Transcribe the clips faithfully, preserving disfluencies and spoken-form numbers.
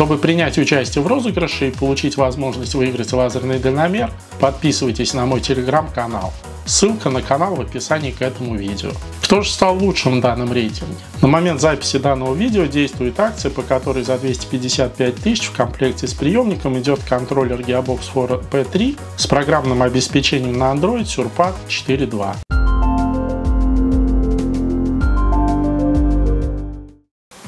Чтобы принять участие в розыгрыше и получить возможность выиграть лазерный дальномер, подписывайтесь на мой телеграм-канал. Ссылка на канал в описании к этому видео. Кто же стал лучшим в данном рейтинге? На момент записи данного видео действует акция, по которой за двести пятьдесят пять тысяч в комплекте с приемником идет контроллер Geobox Fora пи три с программным обеспечением на Android Surpad четыре точка два.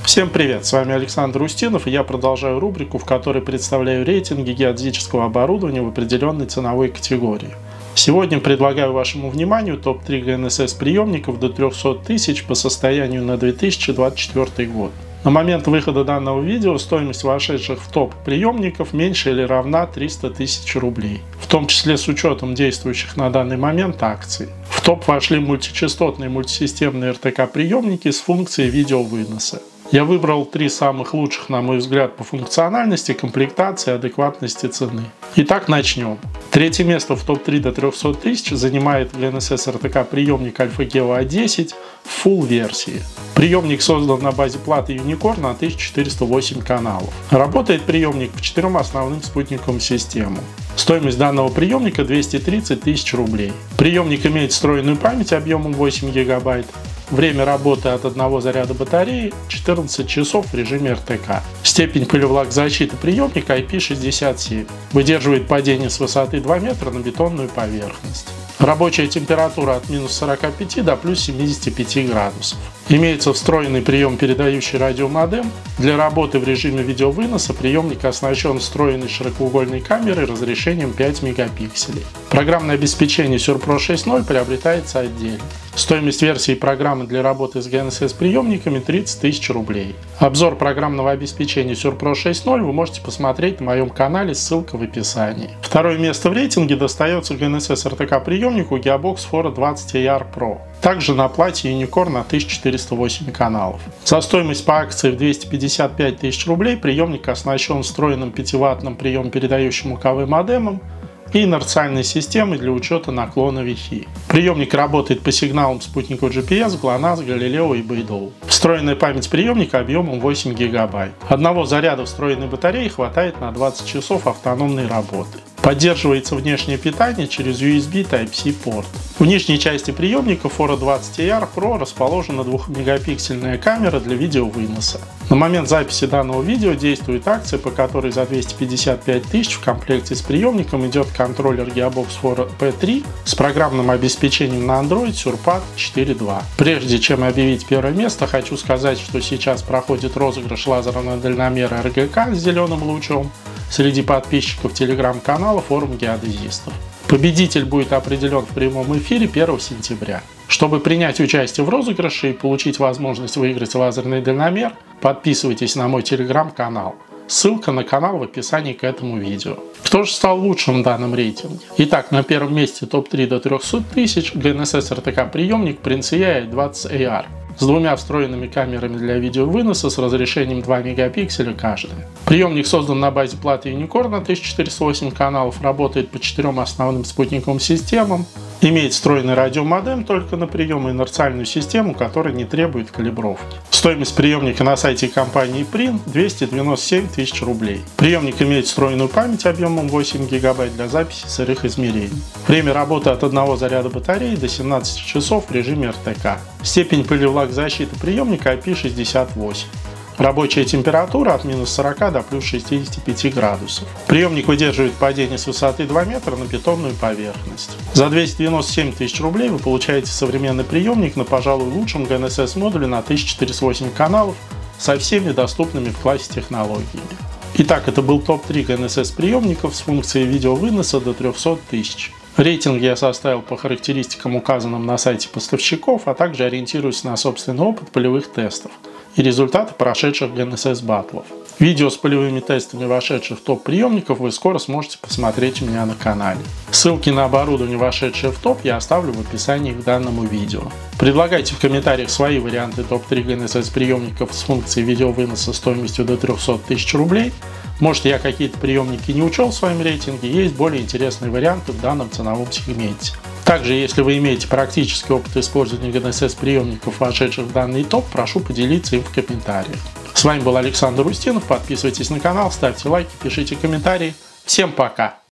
Всем привет, с вами Александр Устинов, и я продолжаю рубрику, в которой представляю рейтинги геодезического оборудования в определенной ценовой категории. Сегодня предлагаю вашему вниманию топ три ГНСС приемников до трёхсот тысяч по состоянию на две тысячи двадцать четвёртый год. На момент выхода данного видео стоимость вошедших в топ приемников меньше или равна триста тысяч рублей, в том числе с учетом действующих на данный момент акций. В топ вошли мультичастотные мультисистемные эр тэ ка приемники с функцией видеовыноса. Я выбрал три самых лучших, на мой взгляд, по функциональности, комплектации и адекватности цены. Итак, начнем. Третье место в топ три до трёхсот тысяч занимает ГНСС эр тэ ка приемник AlphaGeo а десять в Full версии. Приемник создан на базе платы Unicorn на тысяча четыреста восемь каналов. Работает приемник по четырем основным спутниковым системам. Стоимость данного приемника двести тридцать тысяч рублей. Приемник имеет встроенную память объемом восемь гигабайт. Время работы от одного заряда батареи четырнадцать часов в режиме эр тэ ка. Степень пылевлагозащиты приемника ай пи шестьдесят семь. Выдерживает падение с высоты два метра на бетонную поверхность. Рабочая температура от минус сорока пяти до плюс семидесяти пяти градусов. Имеется встроенный прием передающий радиомодем. Для работы в режиме видеовыноса приемник оснащен встроенной широкоугольной камерой разрешением пять мегапикселей. Программное обеспечение SurPro шесть точка ноль приобретается отдельно. Стоимость версии программы для работы с ГНСС приемниками тридцать тысяч рублей. Обзор программного обеспечения SurPro шесть точка ноль вы можете посмотреть на моем канале, ссылка в описании. Второе место в рейтинге достается ГНСС эр тэ ка приемнику Geobox Fora двадцать эй ар про. Также на плате Unicorn на тысяча четыреста восемь каналов. За стоимость по акции в двести пятьдесят пять тысяч рублей приемник оснащен встроенным пятиваттным прием-передающим УКВ модемом и инерциальной системой для учета наклона Wi-Fi. Приемник работает по сигналам спутников джи пи эс, ГЛОНАСС, Галилео и Бейдоу. Встроенная память приемника объемом восемь гигабайт. Одного заряда встроенной батареи хватает на двадцать часов автономной работы. Поддерживается внешнее питание через ю эс би Type-C порт. В нижней части приемника Fora двадцать эй ар про расположена двухмегапиксельная камера для видеовыноса. На момент записи данного видео действует акция, по которой за двести пятьдесят пять тысяч в комплекте с приемником идет контроллер Geobox Fora пи три с программным обеспечением на Android Surpad четыре точка два. Прежде чем объявить первое место, хочу сказать, что сейчас проходит розыгрыш лазерного дальномера эр джи ка с зеленым лучом среди подписчиков телеграм-канала «Форум геодезистов». Победитель будет определен в прямом эфире первого сентября. Чтобы принять участие в розыгрыше и получить возможность выиграть лазерный дальномер, подписывайтесь на мой телеграм-канал. Ссылка на канал в описании к этому видео. Кто же стал лучшим в данном рейтинге? Итак, на первом месте топ три до трёхсот тысяч ГНСС эр тэ ка приемник PrinCe и двадцать эй ар. С двумя встроенными камерами для видеовыноса с разрешением два мегапикселя каждая. Приемник создан на базе платы Unicorn на тысяча четыреста восемь каналов, работает по четырем основным спутниковым системам, имеет встроенный радиомодем только на прием и инерциальную систему, которая не требует калибровки. Стоимость приемника на сайте компании PRIN двести девяносто семь тысяч рублей. Приемник имеет встроенную память объемом восемь гигабайт для записи сырых измерений. Время работы от одного заряда батареи до семнадцати часов в режиме эр тэ ка. Степень пылевлагозащиты приемника ай пи шестьдесят восемь. Рабочая температура от минус сорока до плюс шестидесяти пяти градусов. Приемник выдерживает падение с высоты два метра на бетонную поверхность. За двести девяносто семь тысяч рублей вы получаете современный приемник на, пожалуй, лучшем ГНСС модуле на тысяча четыреста восемь каналов со всеми доступными в классе технологиями. Итак, это был топ три ГНСС приемников с функцией видеовыноса до трёхсот тысяч. Рейтинг я составил по характеристикам, указанным на сайте поставщиков, а также ориентируюсь на собственный опыт полевых тестов и результаты прошедших ГНСС батлов. Видео с полевыми тестами вошедших в топ приемников вы скоро сможете посмотреть у меня на канале. Ссылки на оборудование, вошедшее в топ, я оставлю в описании к данному видео. Предлагайте в комментариях свои варианты топ три ГНСС приемников с функцией видеовыноса стоимостью до трёхсот тысяч рублей. Может, я какие-то приемники не учел в своем рейтинге, есть более интересные варианты в данном ценовом сегменте. Также, если вы имеете практический опыт использования ГНСС приемников, вошедших в данный топ, прошу поделиться им в комментариях. С вами был Александр Устинов. Подписывайтесь на канал, ставьте лайки, пишите комментарии. Всем пока!